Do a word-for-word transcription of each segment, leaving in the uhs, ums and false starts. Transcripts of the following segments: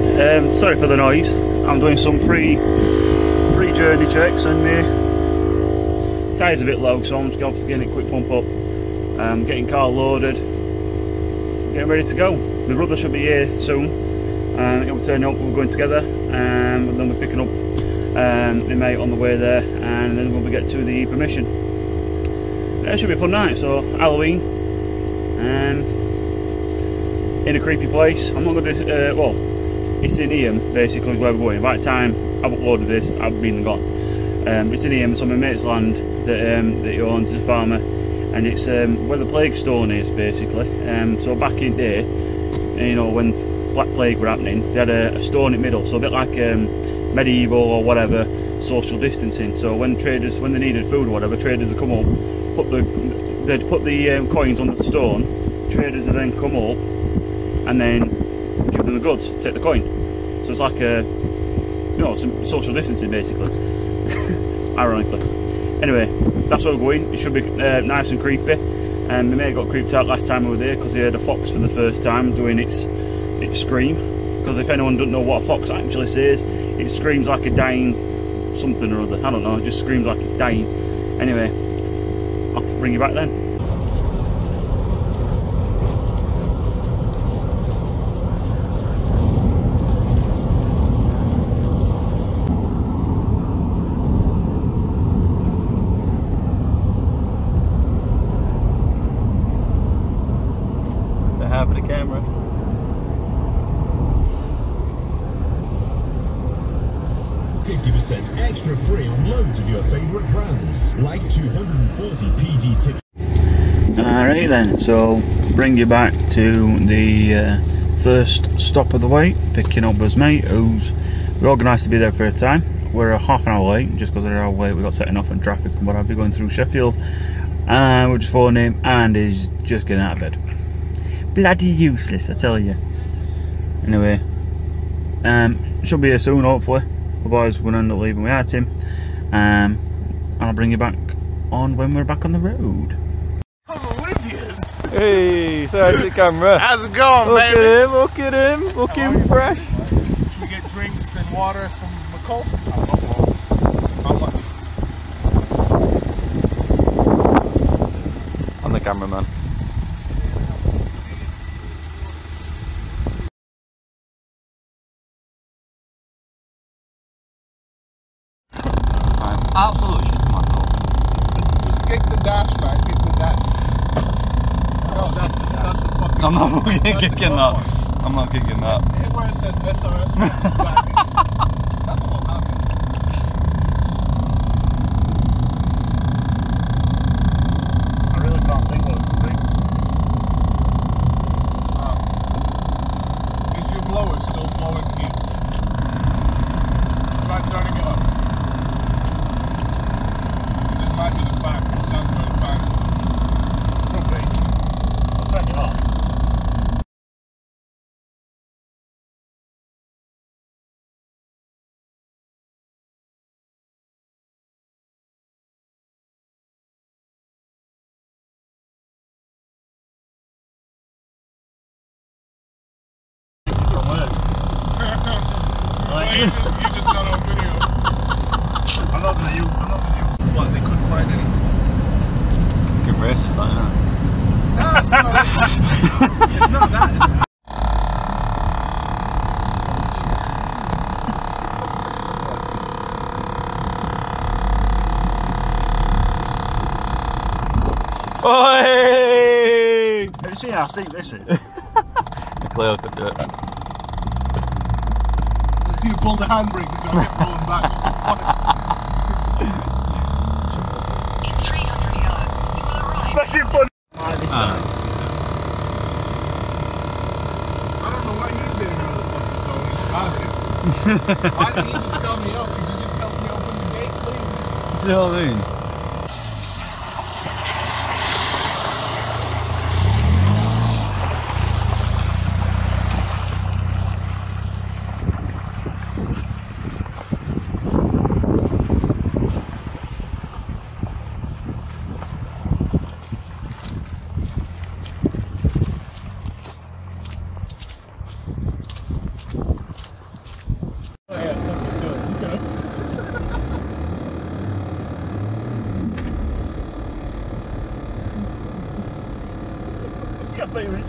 then, um, sorry for the noise. I'm doing some pre pre journey checks and the uh, tyre's a bit low, so I'm just going to get a quick pump up. Um, getting car loaded, getting ready to go. My brother should be here soon. Um, it will turn up. We're going together, um, and then we're picking up um, my mate on the way there. And then when we get to the permission, it should be a fun night. So Halloween, um, in a creepy place. I'm not going to. Uh, well, it's in Eam basically where we're going. By the time I've uploaded this, I've been gone. Um, it's in Eam, so my mate's land that um, that he owns is a farmer. And it's um, where the plague stone is basically. Um, so back in the day, you know, when Black Plague were happening, they had a, a stone in the middle, so a bit like um, medieval or whatever, social distancing. So when traders, when they needed food or whatever, traders would come up, put the, they'd put the um, coins on the stone, traders would then come up and then give them the goods, take the coin. So it's like a, you know, some social distancing basically, ironically. Anyway, that's where we're going. It should be uh, nice and creepy. And um, my mate got creeped out last time we were there because he heard a fox for the first time doing its its scream. Because if anyone doesn't know what a fox actually says, it screams like a dying something or other. I don't know. It just screams like it's dying. Anyway, I'll bring you back then. fifty percent extra free on loads of your favourite brands, like two hundred forty P G tickets. Alright then, so bring you back to the uh, first stop of the way, picking up his mate, who's we're organised to be there for a time. We're a half an hour late, just because of our way we got setting off in traffic and what have you going through Sheffield. And we're just phoning him, and he's just getting out of bed. Bloody useless, I tell you. Anyway, um, should be here soon, hopefully. Otherwise, we're going to end up leaving without him. Um, and I'll bring you back on when we're back on the road. I'm with you. Hey, sorry to the camera. How's it going, look baby? At him, look at him, looking fresh. Should we get drinks and water from McColls? I'm lucky. I'm the cameraman. Absolutely shit's my fault. Just kick the dash, man. Kick the dash. No, that's the, that's the fucking... I'm not fucking kicking that. I'm not kicking that. Hit where it says S R S. That's the whole happen. I really can't think what it could be. Wow. Is your blower still blowing heat? Try turning it up. It sounds really fine. Could be. I'll take it off. You just got on video. I'm not gonna use, I'm not gonna use. Like they couldn't find any. Good races, like that. No, it's not that. It's not that. It's that. Oi! Have you seen how steep this is? I clearly could do it. If you pull the handbrake, you're going to get rolling back. Why didn't you just sell me up? Could you just help me open the gate, please? See what I mean? play with.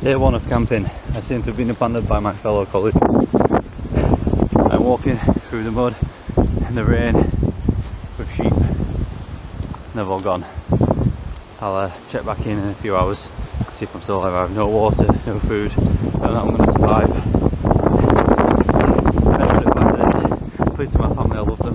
Day one of camping, I seem to have been abandoned by my fellow colleagues. I'm walking through the mud and the rain with sheep. They've all gone. I'll uh, check back in in a few hours, see if I'm still alive. I have no water, no food, and I'm going to survive. I'm going to do this. Please, to my family, I love them.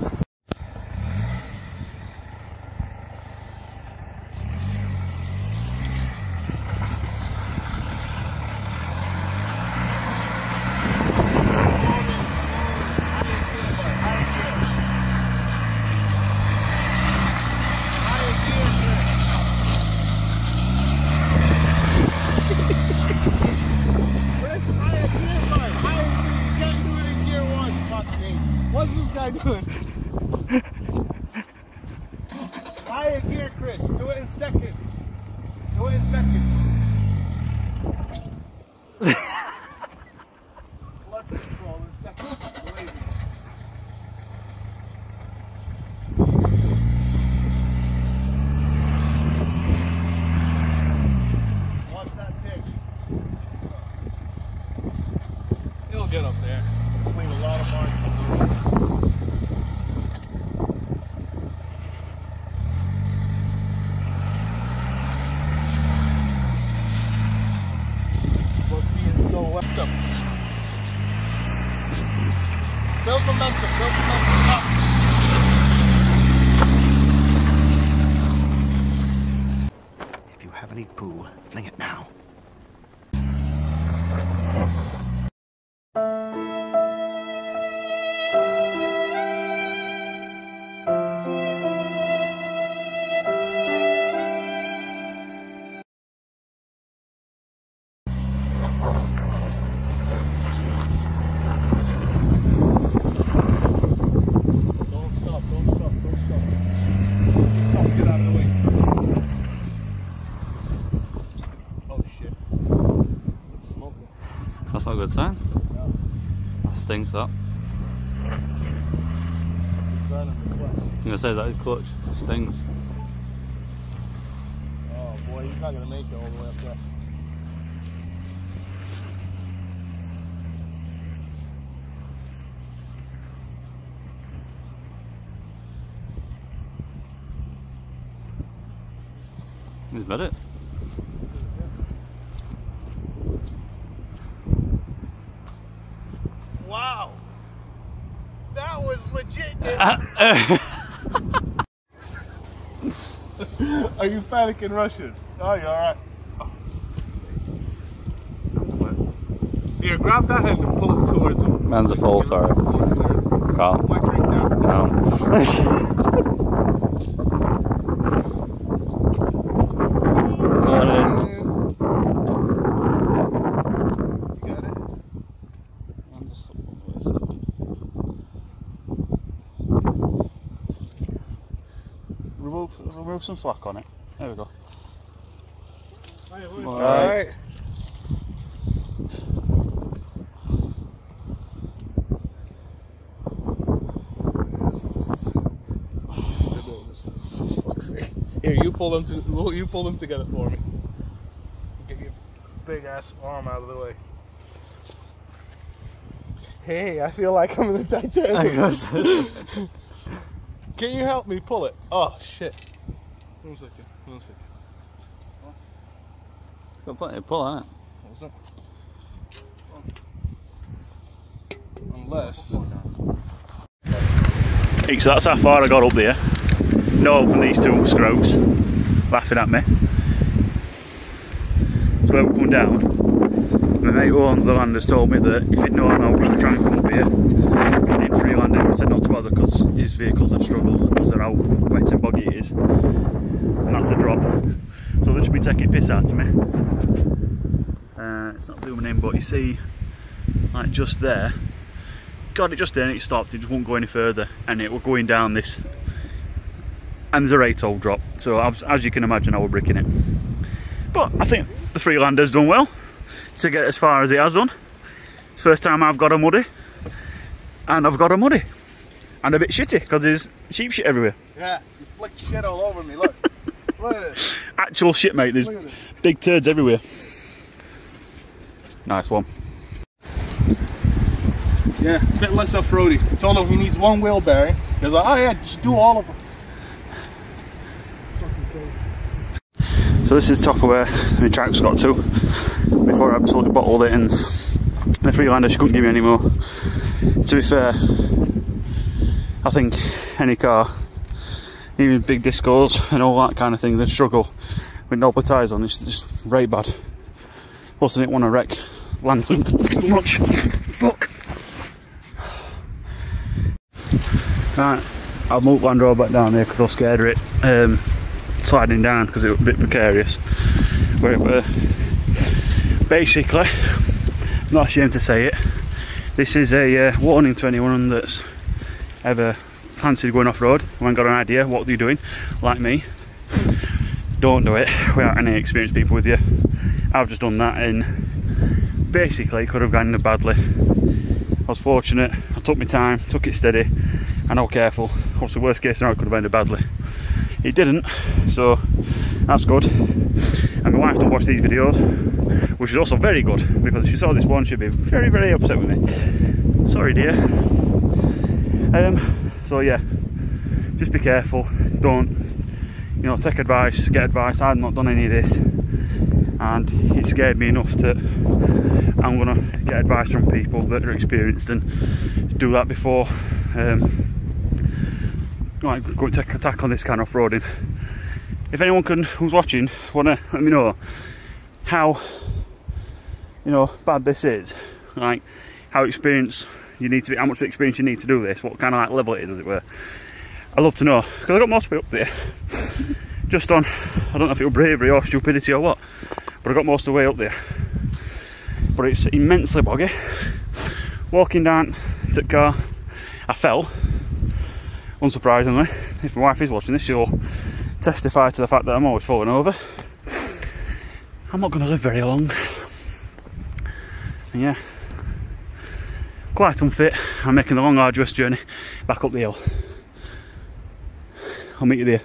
Get up there. Just leave a lot of marks on the road. Must be in so left up. Build momentum, build momentum up. If you have any poo, fling it now. Good sign. Yeah. That stings up. I'm gonna say that is clutch. It stings. Oh boy, he's not gonna make it all the way up there. Is that it? Are you panicking Russian? Oh, you're alright. Oh. Here, grab that hand and pull it towards him. Man's a fool, sorry. Carl. My drink now. No. Got it. You got it? I'm just Remove, remove some slack on it. There we go. Alright. All right. Just a little mistake. For fuck's sake. Here, you pull them to you pull them together for me. Get your big ass arm out of the way. Hey, I feel like I'm in the Titanic. I guess. Can you help me pull it? Oh shit. One second, one second. It's got plenty of pull on it. What's that? Unless. Because that's how far I got up there. No help from these two scroats laughing at me. So when we come down, my mate who owns the land has told me that if he'd known I was going to try and come up here, Freelander, I said not to bother because his vehicles would struggle because of how wet and boggy it is, and that's the drop. So they'll just be taking piss out of me. Uh, it's not zooming in, but you see, like just there, God, it just then it stopped, it just won't go any further, and it was going down this, and there's a rate hole drop, so as, as you can imagine I was bricking it. But I think the Freelander's done well to get as far as it has done. First time I've got a muddy, and I've got a muddy, and a bit shitty, because there's sheep shit everywhere. Yeah, you flicked shit all over me, look. Look at this. Actual shit, mate, there's big turds everywhere. Nice one. Yeah, a bit less off-roady. I told him he needs one wheel bearing. He was like, oh yeah, just do all of them. So this is top of where my track's got to before I absolutely bottled it, and the Freelander she couldn't give me any more. To be fair, I think any car, even big discos and all that kind of thing, they'd struggle with knobbly tyres on. It's just very bad. Plus I didn't want to wreck land too much. Fuck. Right, I'll move Land Rover back down there because I was scared of it um, sliding down because it was a bit precarious. But it were, basically, I'm not ashamed to say it, this is a uh, warning to anyone that's ever fancied going off-road, who ain't got an idea what they're doing, like me. Don't do it without any experienced people with you. I've just done that and basically could have gone badly. I was fortunate, I took my time, took it steady, and I was careful. Obviously, worst case scenario, it could have ended badly. It didn't, so that's good. And my wife don't watch these videos, which is also very good, because if she saw this one, she'd be very, very upset with me. Sorry, dear. Um, so yeah, just be careful. Don't, you know, take advice, get advice. I've not done any of this, and it scared me enough that I'm gonna get advice from people that are experienced and do that before. Um, Right, go and take a tack on this kind of off-roading. If anyone can, who's watching, wanna let me know how, you know, bad this is, like how experience you need to be, how much experience you need to do this, what kind of like level it is, as it were. I'd love to know because I got most of it up there. Just on, I don't know if it was bravery or stupidity or what, but I got most of the way up there. But it's immensely boggy. Walking down to the car, I fell. Unsurprisingly, if my wife is watching this, she'll testify to the fact that I'm always falling over. I'm not going to live very long. And yeah, quite unfit. I'm making a long, arduous journey back up the hill. I'll meet you there.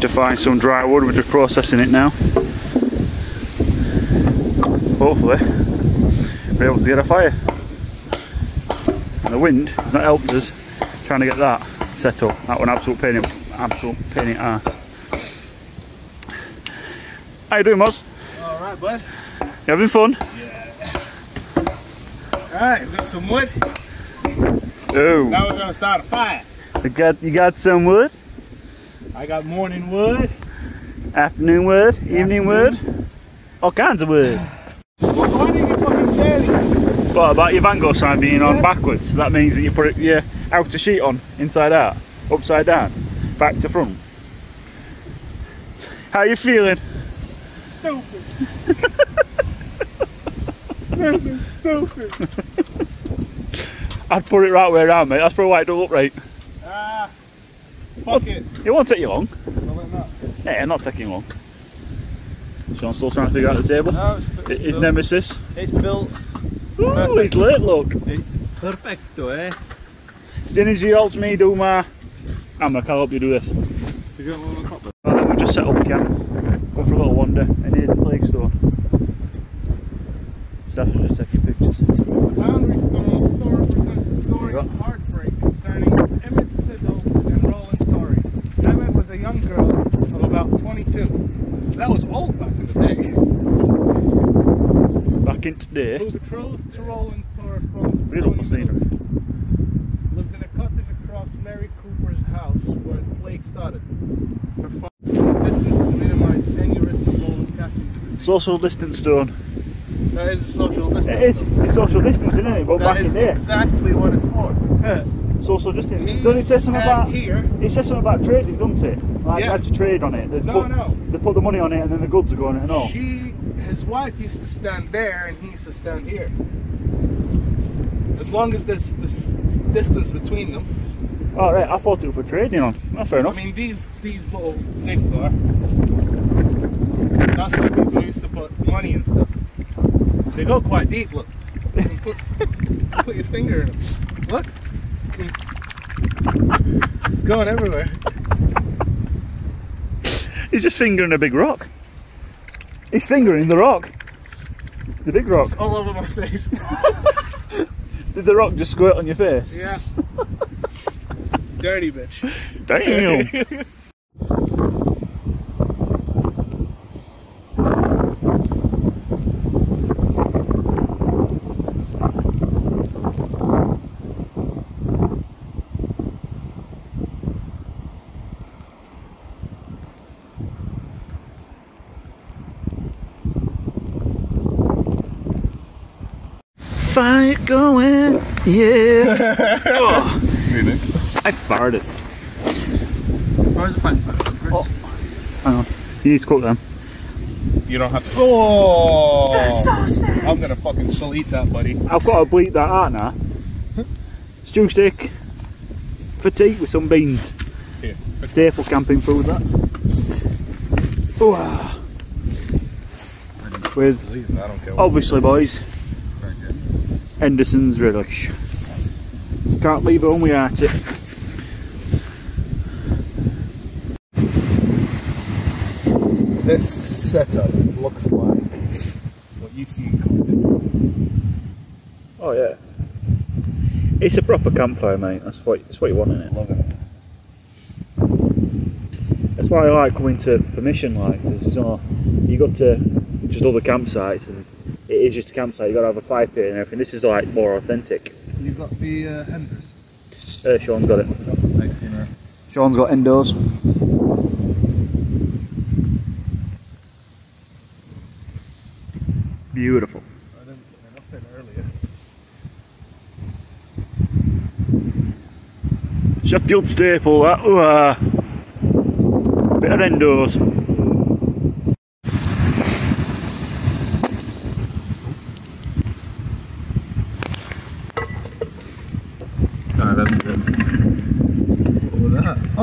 To find some dry wood, we're just processing it now. Hopefully we're able to get a fire. And the wind has not helped us trying to get that set up. That one absolute pain in absolute pain in ass. How you doing, Moz? Alright, bud. You having fun? Yeah. Alright, we got some wood. Oh. Now we're gonna start a fire. You got you got some wood? I got morning wood, afternoon wood, evening wood, all kinds of wood. Well, why didn't you fucking say anything? What about your Van Gogh sign being on backwards? That means that you put it, your outer sheet on, inside out, upside down, back to front. How are you feeling? Stupid. This is stupid. I'd put it right way around, mate. That's probably why it don't look right. Ah. Fuck it. It won't take you long. Not. Yeah, not taking long. Sean's still trying to figure out the table. No, it's his nemesis. It's built. Ooh, he's late, look. It's perfecto, eh? Synergy helps me do my... I'm going to help you do this. You got one on the copper? Well, then we'll just set up camp. Go for a little wander. And here's the plague stone. Staff was just taking pictures. The Boundaries Gold Story presents a story of heartbreak concerning Emmett Siddall and Roland Torrey. Emmett was a young girl of about twenty-two. That was old back in the day. Back in today. Who betrothed to Roland Torrey from beautiful scenery. Lived in a cottage across Mary Cooper's house where the plague started. Her father distance to minimize any risk of Roland catching. Social distance stone. That is a social distance. It is. It's social distancing, isn't it? But that back is in there. Exactly what it's for. Yeah. Social distancing. He's doesn't it say something about here? It says something about trading, doesn't it? Like, yeah. I had to trade on it. They'd no, put, no. They put the money on it and then the goods are going and all. She, his wife used to stand there and he used to stand here. As long as there's this distance between them. Oh, right. I thought it was for trading on. Well, fair enough. I mean, these, these little things are. That's why people used to put money and stuff. They go quite deep, look. You can put, put your finger in them. Look. It's going everywhere. He's just fingering a big rock. He's fingering the rock. The big rock. It's all over my face. Did the rock just squirt on your face? Yeah. Dirty bitch. Damn. Fire going, yeah. Oh. I farted. Where's the fire? Oh, hang on. You need to cook them. You don't have to. Oh, that's so sad. I'm gonna fucking delete that, buddy. I've got to bleep that out now. Stew stick for tea with some beans. Here, staple camping food. That. Oh. Where's? I don't care. Obviously, boys. Henderson's relish. Can't leave it when we at it. This setup looks like what you see in cartoons. Oh yeah, it's a proper campfire, mate. That's what that's what you want, isn't it? Love it. That's why I like coming to permission, like, because you know, you got to just other campsites and. It is just a campsite, you've got to have a fire pit and everything. This is like more authentic. You've got the uh, Endos? Uh, Sean's got it. Sean's got Endos. Beautiful. I didn't put nothing earlier. Sheffield staple, that. Ooh, uh, bit of Endos.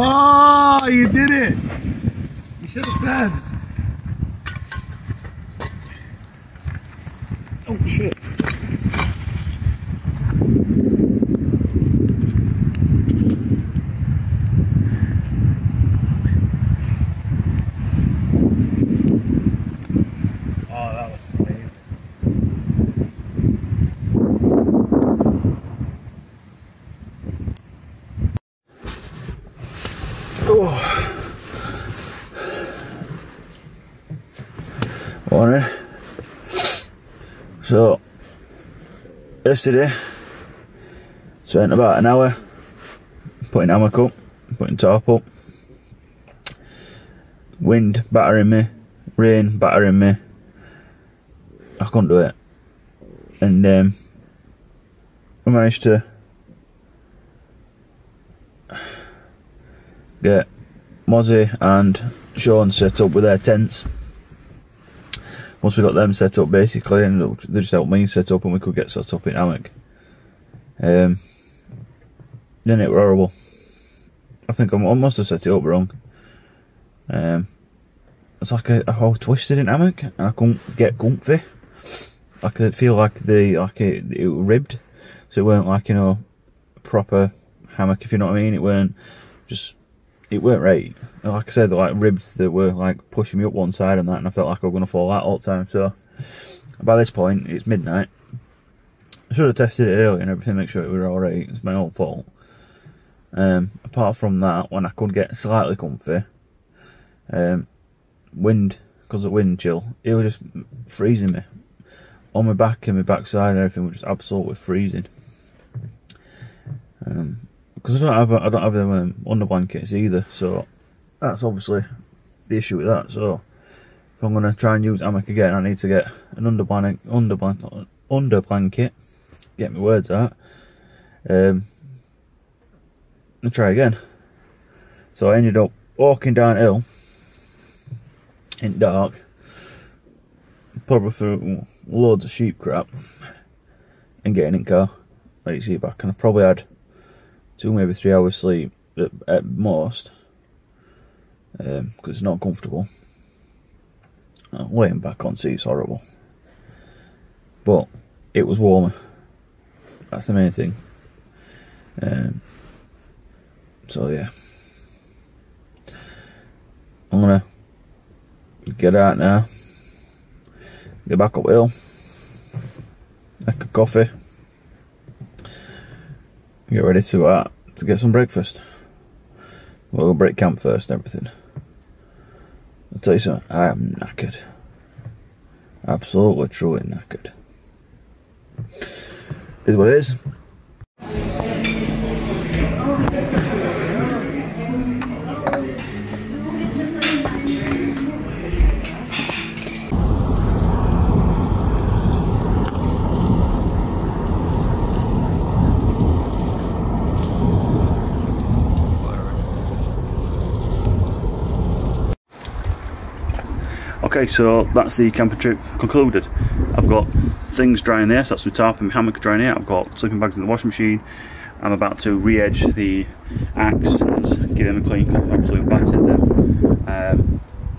Oh, you did it! You should have said. Oh shit! Oh, that was amazing. Morning. So yesterday spent about an hour putting hammock up, putting tarp up, wind battering me, rain battering me, I couldn't do it, and um, I managed to get Mozzie and Sean set up with their tents. Once we got them set up, basically, and they just helped me set up, and we could get set up in hammock. Um, then it were horrible. I think I must have set it up wrong. Um, it's like I, I was twisted in hammock, and I couldn't get comfy. I could feel like the like it, it was ribbed, so it weren't like, you know, proper hammock, if you know what I mean. It weren't just. It weren't right. Like I said, the like ribs that were like pushing me up one side and that, and I felt like I was gonna fall out all the time. So By this point, it's midnight. I should have tested it earlier and everything, make sure it was alright. It's my own fault. Um, apart from that, when I could get slightly comfy, um, wind, because of wind chill, it was just freezing me. On my back and my backside and everything was just absolutely freezing. Um, because I don't have I don't have them um, under blankets either, so that's obviously the issue with that. So if I'm gonna try and use hammock again, I need to get an under blanket, under blanket, under blanket. Get my words out. Um, and try again. So I ended up walking downhill in the dark, probably through loads of sheep crap, and getting in the car. Like you see back, and I probably had two, maybe three hours sleep at, at most, because um, it's not comfortable. Uh, laying back on seat's horrible, but it was warmer. That's the main thing. Um, so yeah, I'm gonna get out now. Get back up the hill, make a coffee, get ready to uh, to get some breakfast. We'll break camp first and everything. I'll tell you something, I am knackered. Absolutely, truly knackered. Is what it is. Okay, so that's the camping trip concluded. I've got things drying there, so that's my tarp and my hammock drying here. I've got sleeping bags in the washing machine. I'm about to re-edge the axe and give them a clean because I've absolutely battered them um,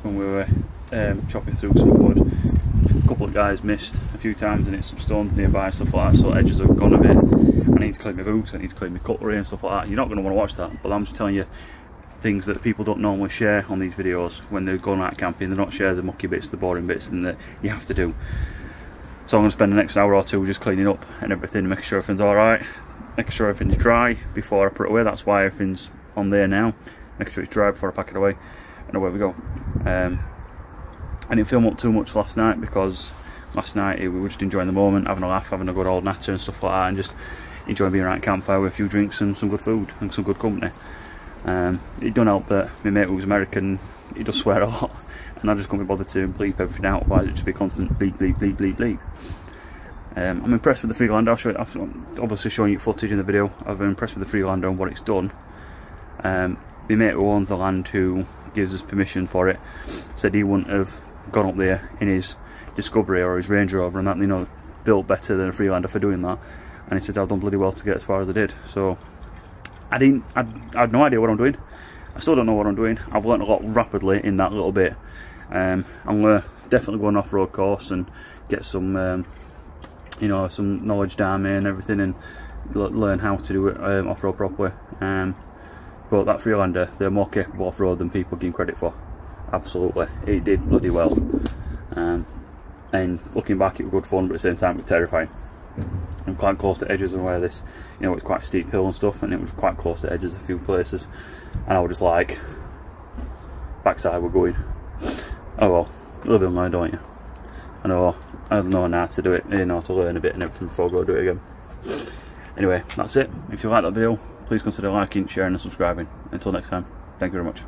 when we were um, chopping through some wood. A couple of guys missed a few times and hit some stones nearby, stuff like that, so edges have gone a bit. I need to clean my boots, I need to clean my cutlery and stuff like that. You're not going to want to watch that, but I'm just telling you things that people don't normally share on these videos when they're going out camping. They're not share the mucky bits, the boring bits, and that you have to do. So I'm going to spend the next hour or two just cleaning up and everything, making sure everything's alright, making sure everything's dry before I put it away. That's why everything's on there now, making sure it's dry before I pack it away, and away we go. Um, I didn't film up too much last night because last night we were just enjoying the moment, having a laugh, having a good old natter and stuff like that, and just enjoying being around campfire with a few drinks and some good food and some good company. Um, it don't help that my mate who's American, he does swear a lot, and I just couldn't be bothered to bleep everything out, otherwise it'd just be constant bleep, bleep, bleep, bleep, bleep. Um, I'm impressed with the Freelander. I'll show you, I'm obviously showing you footage in the video. I've been impressed with the Freelander and what it's done. Um, my mate who owns the land, who gives us permission for it, said he wouldn't have gone up there in his Discovery or his Range Rover and that, you know, built better than a Freelander for doing that, and he said I've done bloody well to get as far as I did. So I didn't. I, I had no idea what I'm doing. I still don't know what I'm doing. I've learned a lot rapidly in that little bit. Um, I'm gonna definitely go on an off-road course and get some, um, you know, some knowledge down there and everything, and learn how to do it um, off-road properly. Um, but that Freelander, they're more capable off-road than people give credit for. Absolutely, it did bloody well. Um, and looking back, it was good fun, but at the same time, it was terrifying. I'm quite close to edges and where this, you know, it's quite a steep hill and stuff, and it was quite close to edges a few places, and I was just like, backside we're going. Oh well, live and learn, don't you? I know, I know how to do it, you know, to learn a bit and everything before I go do it again. Anyway, that's it. If you like that video, please consider liking, sharing and subscribing. Until next time, thank you very much.